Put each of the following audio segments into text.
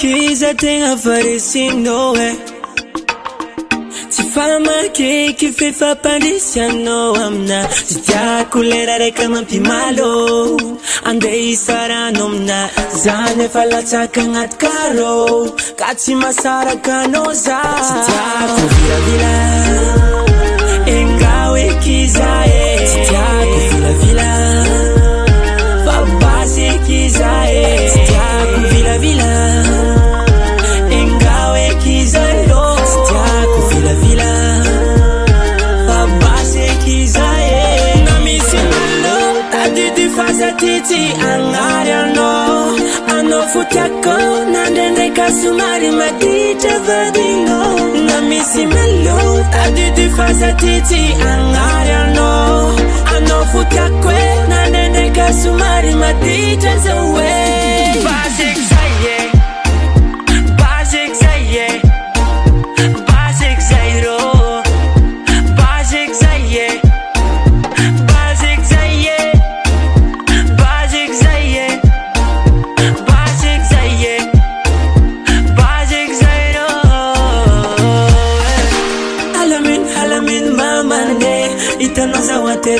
keys, I think I've already seen nowhere. Sifama kiki fifa pandisha no amna. Sija kulera rekama pimalo. Andei saranomna. Zane falacha kangat karo. Kachi masara kanoza. Sija kuvila vila. Engawe kizae. Sija kuvila vila. Fabase kizae. Sija kuvila vila. Titi angarano anofuta kona ndende kasumari madita vadino na misimelo adidi faza titi angarano anofuta kona ndende kasumari madita zawe basic zaye basic zaye basic zairo basic zaye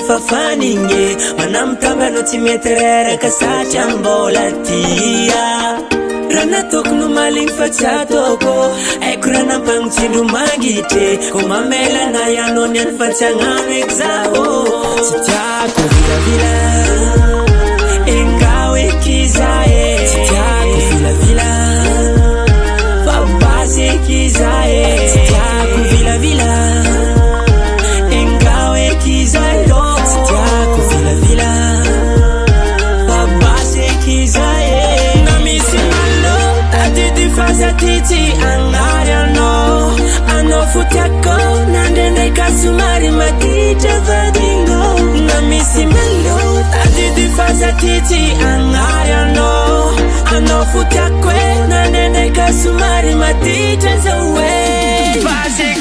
Fafaninge wanamtamba no timeterera kasacha mbolatia rana toknu maling fachato ko ekrana pangchindu magite komamela na yanonyan fachanga exao sitako vila vila engawe kizae sitako vila vila fabase kizae sitako vila vila Titi angarano anofuta kona ndende kasumari makita vadingo na misimelo adidi faza titi angarano anofuta kwe na ndende kasumari matita zawe.